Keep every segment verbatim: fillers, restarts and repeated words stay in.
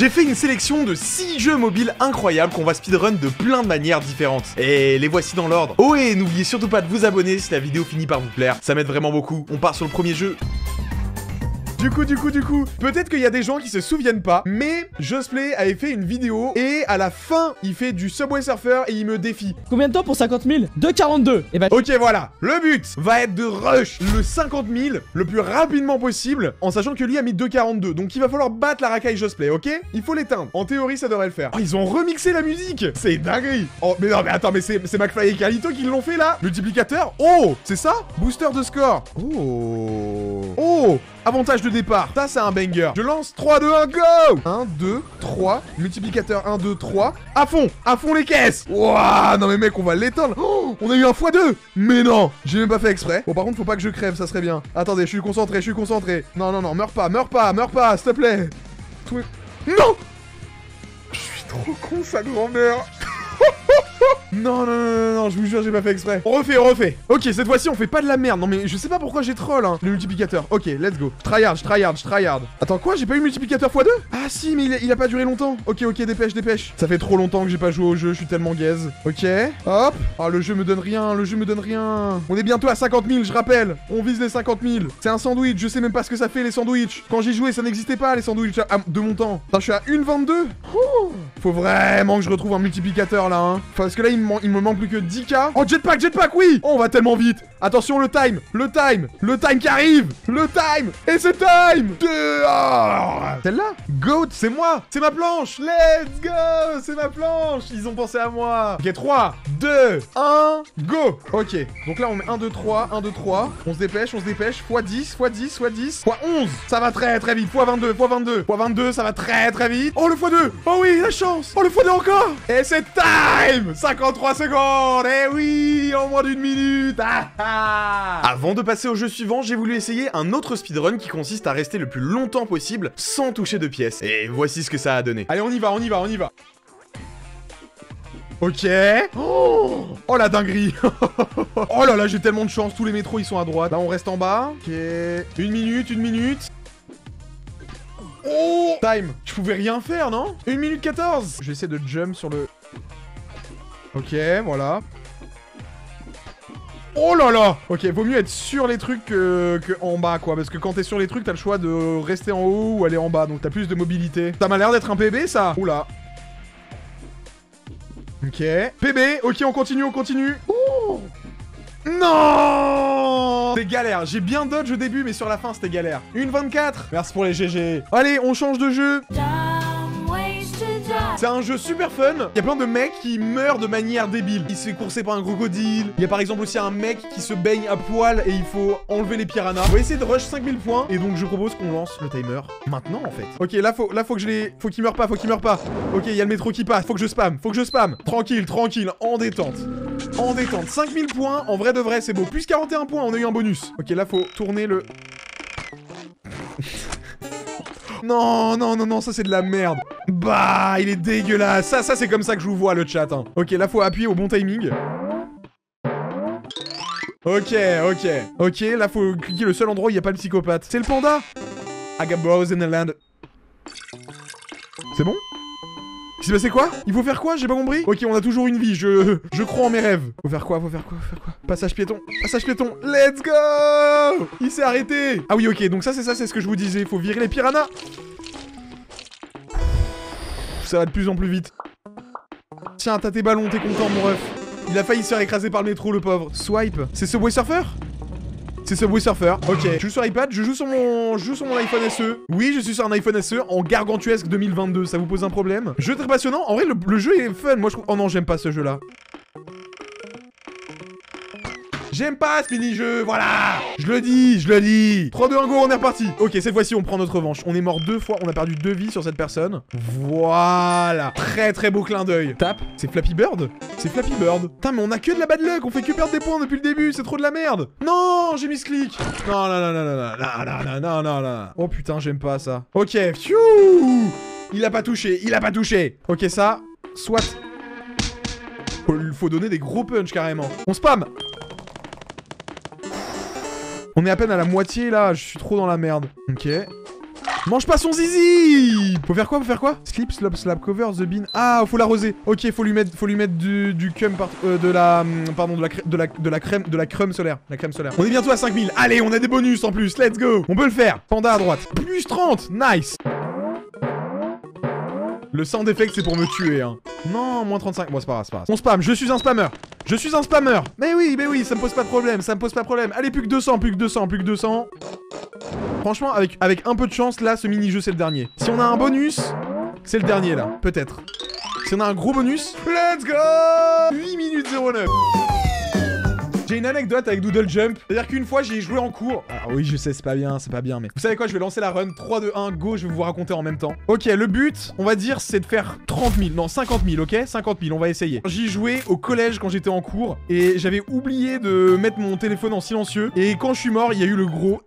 j'ai fait une sélection de six jeux mobiles incroyables qu'on va speedrun de plein de manières différentes. Et les voici dans l'ordre. Oh, et n'oubliez surtout pas de vous abonner si la vidéo finit par vous plaire, ça m'aide vraiment beaucoup. On part sur le premier jeu. Du coup, du coup, du coup, peut-être qu'il y a des gens qui se souviennent pas, mais Josplay avait fait une vidéo et à la fin, il fait du Subway Surfer et il me défie. Combien de temps pour cinquante mille? deux quarante-deux. Et bah... Ok, voilà. Le but va être de rush le cinquante mille le plus rapidement possible, en sachant que lui a mis deux quarante-deux. Donc il va falloir battre la racaille Josplay, ok? Il faut l'éteindre. En théorie, ça devrait le faire. Oh, ils ont remixé la musique. C'est dinguerie. Oh, mais non, mais attends, mais c'est McFly et Carlito qui l'ont fait là. Multiplicateur. Oh, c'est ça? Booster de score. Oh. Oh. Avantage de départ, ça c'est un banger. Je lance trois, deux, un, go. Un, deux, trois, multiplicateur un, deux, trois. À fond, à fond les caisses. Ouah, non mais mec, on va l'éteindre. Oh, on a eu un fois deux. Mais non, j'ai même pas fait exprès. Bon par contre, faut pas que je crève, ça serait bien. Attendez, je suis concentré, je suis concentré. Non, non, non, meurs pas, meurs pas, meurs pas, s'il te plaît. Non. Je suis trop con, sa grand-mère. Non, non, non, non, je vous jure, j'ai pas fait exprès. On refait, on refait. Ok, cette fois-ci, on fait pas de la merde. Non, mais je sais pas pourquoi j'ai troll, hein. Le multiplicateur. Ok, let's go. Tryhard, je tryhard, je tryhard. Attends, quoi? J'ai pas eu le multiplicateur fois deux? Ah, si, mais il a, il a pas duré longtemps. Ok, ok, dépêche, dépêche. Ça fait trop longtemps que j'ai pas joué au jeu, je suis tellement gaze. Ok, hop. Ah, le jeu me donne rien, le jeu me donne rien. On est bientôt à cinquante mille, je rappelle. On vise les cinquante mille. C'est un sandwich, je sais même pas ce que ça fait, les sandwichs. Quand j'ai joué, ça n'existait pas, les sandwichs. Ah, de mon temps. Attends, je suis à une vingt-deux. Oh, faut vraiment que je retrouve un multiplicateur là, hein. Parce que là, il Il me manque plus que dix K. Oh, jetpack, jetpack, oui. Oh, on va tellement vite. Attention, le time. Le time. Le time qui arrive. Le time. Et c'est time. De... Celle-là. Goat, c'est moi. C'est ma planche. Let's go. C'est ma planche. Ils ont pensé à moi. Ok, trois, deux, un, go. Ok. Donc là, on met un, deux, trois, un, deux, trois. On se dépêche, on se dépêche. fois dix, fois dix, fois dix, fois onze. Ça va très, très vite. fois vingt-deux, fois vingt-deux, fois vingt-deux. Ça va très, très vite. Oh, le fois deux. Oh oui, la chance. Oh, le fois deux encore. Et c'est time. cinquante-trois secondes, eh oui, en moins d'une minute. Ah, ah. Avant de passer au jeu suivant, j'ai voulu essayer un autre speedrun qui consiste à rester le plus longtemps possible sans toucher de pièces. Et voici ce que ça a donné. Allez, on y va, on y va, on y va. Ok. Oh, oh la dinguerie. Oh là là, j'ai tellement de chance, tous les métros ils sont à droite. Là, on reste en bas. Ok. Une minute, une minute. Oh, time. Je pouvais rien faire, non? Une minute quatorze. J'essaie de jump sur le... Ok, voilà. Oh là là. Ok, vaut mieux être sur les trucs que, que en bas, quoi. Parce que quand t'es sur les trucs, t'as le choix de rester en haut ou aller en bas. Donc t'as plus de mobilité. Ça m'a l'air d'être un P B, ça. Oula. Ok. P B, ok, on continue, on continue. Oh. Non. C'est galère. J'ai bien dodge au début, mais sur la fin, c'était galère. une vingt-quatre. Merci pour les G G. Allez, on change de jeu. C'est un jeu super fun. Il y a plein de mecs qui meurent de manière débile. Il se fait courser par un crocodile. Il y a par exemple aussi un mec qui se baigne à poil et il faut enlever les piranhas. On va essayer de rush cinq mille points. Et donc je propose qu'on lance le timer maintenant en fait. Ok, là faut, là, faut que je les... Faut qu'il meure pas, faut qu'il meure pas. Ok, il y a le métro qui passe. Faut que je spam, faut que je spam. Tranquille, tranquille, en détente. En détente. cinq mille points, en vrai de vrai, c'est beau. Plus quarante et un points, on a eu un bonus. Ok, là faut tourner le... Non, non, non, non, ça c'est de la merde. Bah, il est dégueulasse. Ça, ça c'est comme ça que je vous vois le chat. Hein. Ok, là faut appuyer au bon timing. Ok, ok. Ok, là faut cliquer le seul endroit où il n'y a pas le psychopathe. C'est le panda. I got bros in the land. C'est bon? Il s'est passé quoi? Il faut faire quoi? J'ai pas compris. Ok, on a toujours une vie, je... Je crois en mes rêves. Faut faire quoi? Faut faire quoi? Faut faire quoi? Passage piéton. Passage piéton. Let's go. Il s'est arrêté. Ah oui, ok, donc ça c'est ça, c'est ce que je vous disais. Faut virer les piranhas. Ça va de plus en plus vite. Tiens, t'as tes ballons, t'es content mon ref. Il a failli se faire écraser par le métro, le pauvre. Swipe. C'est Subway Surfer? C'est Subway Surfer. Ok. Je joue sur iPad, je joue sur mon, je joue sur mon iPhone S E. Oui, je suis sur un iPhone S E en gargantuesque deux mille vingt-deux. Ça vous pose un problème? Jeu très passionnant. En vrai, le, le jeu est fun. Moi, je trouve. Oh non, j'aime pas ce jeu-là. J'aime pas ce mini-jeu, voilà. Je le dis, je le dis. Trois, deux, un, go, on est reparti. Ok, cette fois-ci, on prend notre revanche. On est mort deux fois, on a perdu deux vies sur cette personne. Voilà. Très, très beau clin d'œil. Tape. C'est Flappy Bird? C'est Flappy Bird. Putain, mais on a que de la bad luck. On fait que perdre des points depuis le début. C'est trop de la merde. Non, j'ai mis ce clic. Non, non, non, non, non, non, non, non, non, non. Oh putain, j'aime pas ça. Ok, pfiou. Il a pas touché, il a pas touché. Ok, ça, soit. Faut donner des gros punch carrément. On spam. On est à peine à la moitié là, je suis trop dans la merde. Ok. Mange pas son zizi. Faut faire quoi? Faut faire quoi? Slip, slop, slap, cover, the bean. Ah, faut l'arroser. Ok, faut lui mettre, faut lui mettre du, du cum, par, euh, de la, pardon, de la, de la, de la crème, de la crème solaire, la crème solaire. On est bientôt à cinq mille. Allez, on a des bonus en plus. Let's go. On peut le faire. Panda à droite. Plus trente. Nice. Le sound effect, c'est pour me tuer, hein. Non, moins trente-cinq. Bon, c'est pas grave, c'est pas grave. On spam. Je suis un spammer. Je suis un spammer. Mais oui, mais oui, ça me pose pas de problème. Ça me pose pas de problème. Allez, plus que deux cents, plus que deux cents, plus que deux cents. Franchement, avec, avec un peu de chance, là, ce mini-jeu, c'est le dernier. Si on a un bonus, c'est le dernier, là. Peut-être. Si on a un gros bonus... Let's go. Huit minutes zéro neuf. J'ai une anecdote avec Doodle Jump. C'est-à-dire qu'une fois, j'ai joué en cours. Ah oui, je sais, c'est pas bien, c'est pas bien, mais... Vous savez quoi, je vais lancer la run. trois, deux, un, go, je vais vous raconter en même temps. Ok, le but, on va dire, c'est de faire trente mille. Non, cinquante mille, ok, cinquante mille, on va essayer. J'y jouais au collège quand j'étais en cours. Et j'avais oublié de mettre mon téléphone en silencieux. Et quand je suis mort, il y a eu le gros...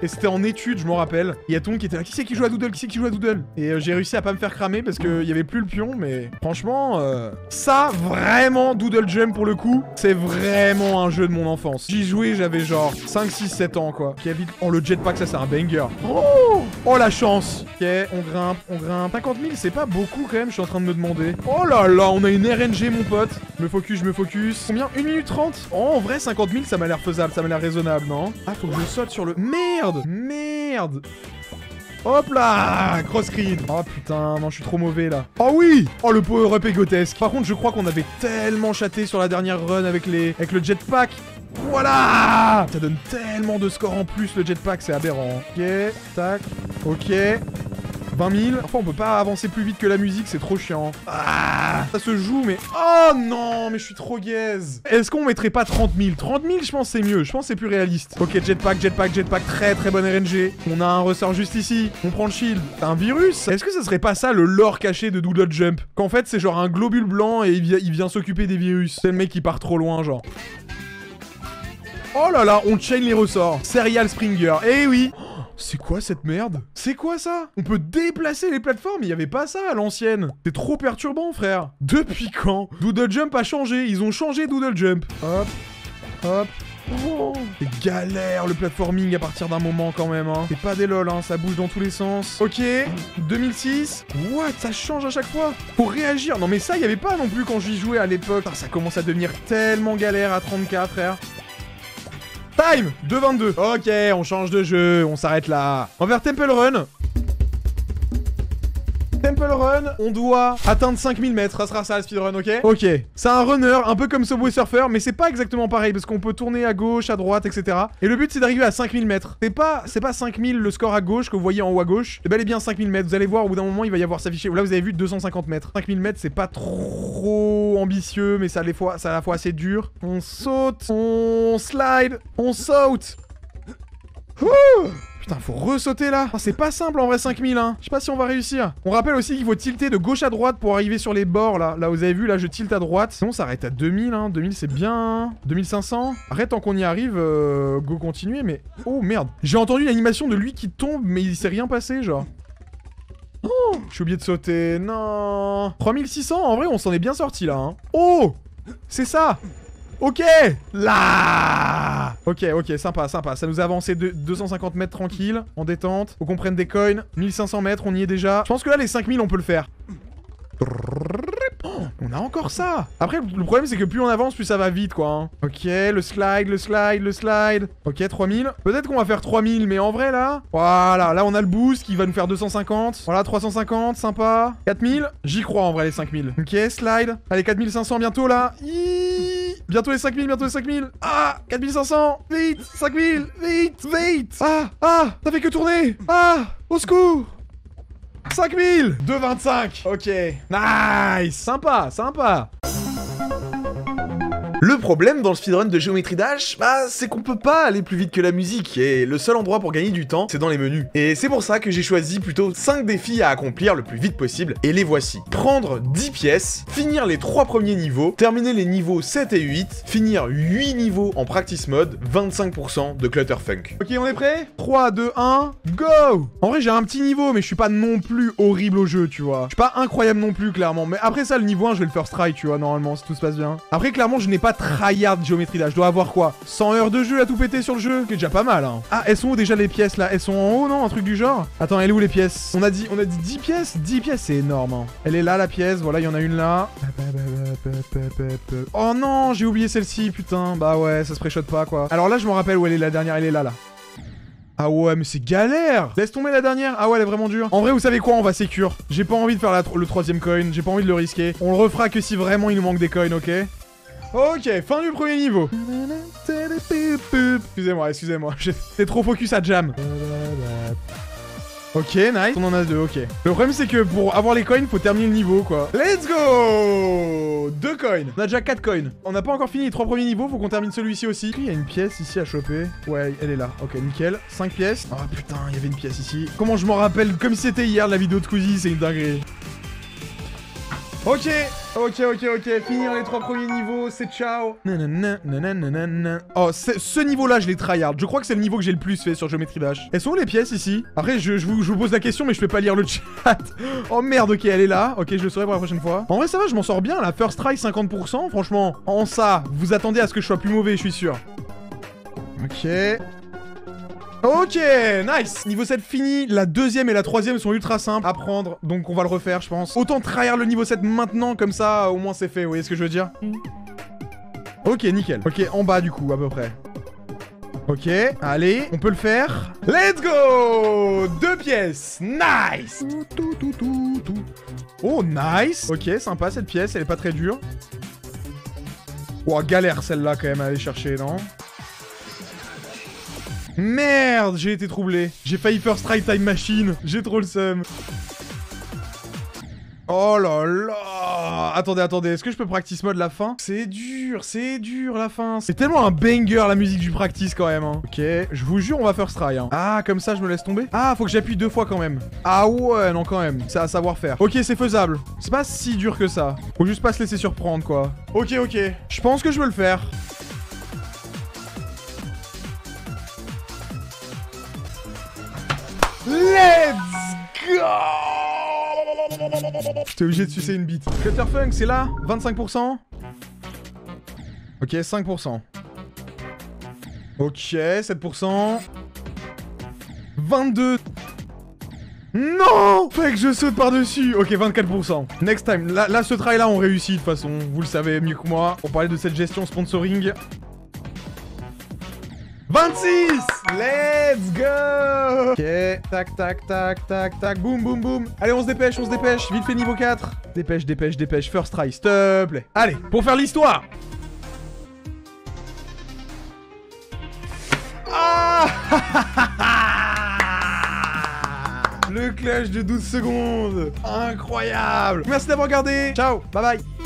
Et c'était en étude, je m'en rappelle. Il y a tout le monde qui était là, qui c'est qui joue à Doodle, qui c'est qui joue à Doodle. Et euh, j'ai réussi à pas me faire cramer parce qu'il y avait plus le pion, mais franchement, euh, ça vraiment, Doodle Jump pour le coup, c'est vraiment un jeu de mon enfance. J'y jouais, j'avais genre cinq, six, sept ans quoi. Ok, vite. Oh, le jetpack, ça c'est un banger. Oh, oh la chance. Ok, on grimpe, on grimpe. cinquante mille, c'est pas beaucoup quand même, je suis en train de me demander. Oh là là, on a une R N G, mon pote. Je me focus, je me focus. Combien? Une minute trente. Oh, en vrai, cinquante mille, ça m'a l'air faisable, ça m'a l'air raisonnable, non? Ah, faut que je saute sur le. Merde, merde. Hop là, cross screen. Oh putain, non, je suis trop mauvais là. Oh oui. Oh, le power-up est grotesque. Par contre, je crois qu'on avait tellement chaté sur la dernière run avec, les... avec le jetpack. Voilà. Ça donne tellement de scores en plus, le jetpack, c'est aberrant. Ok, tac, ok. vingt mille. Parfois, on peut pas avancer plus vite que la musique, c'est trop chiant. Ah, ça se joue, mais... Oh non, mais je suis trop gaze. Est-ce qu'on mettrait pas trente mille? Trente mille, je pense c'est mieux, je pense c'est plus réaliste. Ok, jetpack, jetpack, jetpack, très très bonne R N G. On a un ressort juste ici, on prend le shield. Un virus? Est-ce que ça serait pas ça le lore caché de Doodle Jump? Qu'en fait, c'est genre un globule blanc et il vient, il vient s'occuper des virus. C'est le mec qui part trop loin, genre... Oh là là, on chain les ressorts. Serial Springer, eh oui. C'est quoi cette merde? C'est quoi ça? On peut déplacer les plateformes, il n'y avait pas ça à l'ancienne. C'est trop perturbant, frère. Depuis quand? Doodle Jump a changé, ils ont changé Doodle Jump. Hop, hop. Oh, c'est galère le platforming à partir d'un moment quand même, hein. C'est pas des lol, hein, ça bouge dans tous les sens. Ok, deux mille six. What, ça change à chaque fois. Pour réagir, non mais ça, il n'y avait pas non plus quand j'y jouais à l'époque. Ça commence à devenir tellement galère à trente K, frère. Time deux vingt-deux. Ok, on change de jeu, on s'arrête là. On va vers Temple Run. Temple Run, on doit atteindre cinq mille mètres. Ça sera ça, le speedrun, ok? Ok. C'est un runner, un peu comme Subway Surfer, mais c'est pas exactement pareil, parce qu'on peut tourner à gauche, à droite, et cetera. Et le but, c'est d'arriver à cinq mille mètres. C'est pas, c'est pas cinq mille le score à gauche que vous voyez en haut à gauche. Et ben, elle est bien cinq mille mètres. Vous allez voir, au bout d'un moment, il va y avoir s'afficher. Là, vous avez vu deux cent cinquante mètres. cinq mille mètres, c'est pas trop ambitieux, mais ça, les fois, ça à la fois assez dur. On saute, on slide, on saute. Ouh. Putain, faut ressauter là. Oh, c'est pas simple en vrai, cinq mille, hein. Je sais pas si on va réussir. On rappelle aussi qu'il faut tilter de gauche à droite pour arriver sur les bords là. Là, vous avez vu, là, je tilte à droite. Sinon, ça arrête à deux mille, hein. deux mille, c'est bien. deux mille cinq cents. Arrête, tant qu'on y arrive, euh, go continuer, mais... Oh, merde. J'ai entendu l'animation de lui qui tombe, mais il s'est rien passé, genre. Oh, j'ai oublié de sauter. Non. trois mille six cents, en vrai, on s'en est bien sorti là, hein. Oh, c'est ça. Ok. Là. Ok, ok, sympa, sympa. Ça nous a avancé de deux cent cinquante mètres tranquille, en détente. Faut qu'on prenne des coins. mille cinq cents mètres, on y est déjà. Je pense que là, les cinq mille, on peut le faire. Oh, on a encore ça. Après, le problème, c'est que plus on avance, plus ça va vite, quoi. Hein. Ok, le slide, le slide, le slide. Ok, trois mille. Peut-être qu'on va faire trois mille, mais en vrai, là... Voilà, là, on a le boost qui va nous faire deux cent cinquante. Voilà, trois cent cinquante, sympa. quatre mille. J'y crois, en vrai, les cinq mille. Ok, slide. Allez, quatre mille cinq cents bientôt, là. Iiii. Bientôt les cinq mille, bientôt les cinq mille. Ah, quatre mille cinq cents. Vite, cinq mille. Vite, vite. Ah, ah, ça fait que tourner. Ah, au secours. cinq mille. deux vingt-cinq. Ok. Nice. Sympa, sympa. Le problème dans le speedrun de Geometry Dash, bah, c'est qu'on peut pas aller plus vite que la musique, et le seul endroit pour gagner du temps, c'est dans les menus. Et c'est pour ça que j'ai choisi plutôt cinq défis à accomplir le plus vite possible, et les voici. Prendre dix pièces, finir les trois premiers niveaux, terminer les niveaux sept et huit, finir huit niveaux en practice mode, vingt-cinq pour cent de clutterfunk. Ok, on est prêt? trois, deux, un, go! En vrai, j'ai un petit niveau, mais je suis pas non plus horrible au jeu, tu vois. Je suis pas incroyable non plus, clairement, mais après ça, le niveau un, je vais le first try, tu vois, normalement, si tout se passe bien. Après, clairement, je n'ai pas pas tryhard Geometry Dash. Je dois avoir quoi, cent heures de jeu à tout péter sur le jeu, qui est déjà pas mal, hein. Ah, elles sont où déjà les pièces là? Elles sont en haut, non? Un truc du genre. Attends, elles sont où les pièces? On a dit, on a dit dix pièces. dix pièces, c'est énorme, hein. Elle est là la pièce, voilà, il y en a une là. Oh non, j'ai oublié celle-ci, putain. Bah ouais, ça se préchote pas quoi. Alors là, je me rappelle où elle est la dernière, elle est là là. Ah ouais, mais c'est galère. Laisse tomber la dernière. Ah ouais, elle est vraiment dure. En vrai, vous savez quoi, on va sécure. J'ai pas envie de faire la tro- le troisième coin. J'ai pas envie de le risquer. On le refera que si vraiment il nous manque des coins, ok? Ok, fin du premier niveau. Excusez-moi, excusez-moi. J'étais trop focus à jam. Ok, nice. On en a deux, ok. Le problème, c'est que pour avoir les coins, faut terminer le niveau, quoi. Let's go! Deux coins. On a déjà quatre coins. On n'a pas encore fini les trois premiers niveaux, faut qu'on termine celui-ci aussi. Il y a une pièce ici à choper. Ouais, elle est là. Ok, nickel. Cinq pièces. Ah putain, il y avait une pièce ici. Comment je m'en rappelle? Comme si c'était hier, la vidéo de Cousy, c'est une dinguerie. Ok, ok, ok, ok, finir les trois premiers niveaux, c'est ciao. Nanana, nanana. Oh, ce niveau-là, je l'ai tryhard. Je crois que c'est le niveau que j'ai le plus fait sur Geometry Dash. Elles sont où les pièces ici? Après, je, je, vous, je vous pose la question, mais je peux pas lire le chat. Oh merde, ok, elle est là. Ok, je le saurai pour la prochaine fois. En vrai, ça va, je m'en sors bien. La first try, cinquante pour cent. Franchement, en ça, vous attendez à ce que je sois plus mauvais, je suis sûr. Ok. Ok, nice. Niveau sept fini, la deuxième et la troisième sont ultra simples à prendre, donc on va le refaire, je pense. Autant tryhard le niveau sept maintenant, comme ça, au moins c'est fait, vous voyez ce que je veux dire? Ok, nickel. Ok, en bas du coup, à peu près. Ok, allez, on peut le faire. Let's go! Deux pièces, nice! Oh, nice! Ok, sympa cette pièce, elle est pas très dure. Oh, galère celle-là quand même à aller chercher, non? Merde, j'ai été troublé. J'ai failli first try time machine. J'ai trop le seum. Oh là là. Attendez, attendez, est-ce que je peux practice mode la fin? C'est dur, c'est dur la fin. C'est tellement un banger la musique du practice quand même, hein. Ok, je vous jure on va first try, hein. Ah, comme ça je me laisse tomber? Ah, faut que j'appuie deux fois quand même. Ah ouais, non quand même, c'est à savoir faire. Ok, c'est faisable, c'est pas si dur que ça. Faut juste pas se laisser surprendre quoi. Ok, ok, je pense que je veux le faire. Let's go! J'étais obligé de sucer une bite. Clutterfunk, c'est là? vingt-cinq pour cent? Ok, cinq pour cent. Ok, sept pour cent. vingt-deux. Non! Fait que je saute par-dessus. Ok, vingt-quatre pour cent. Next time. Là, là ce try-là, on réussit de toute façon. Vous le savez mieux que moi. On parlait de cette gestion sponsoring. vingt-six! Let's go! Ok, tac, tac, tac, tac, tac, boum, boum, boum. Allez, on se dépêche, on se dépêche. Vite fait niveau quatre. Dépêche, dépêche, dépêche. First try, s'il te plaît. Allez, pour faire l'histoire! Ah! Le clutch de douze secondes! Incroyable! Merci d'avoir regardé! Ciao! Bye bye!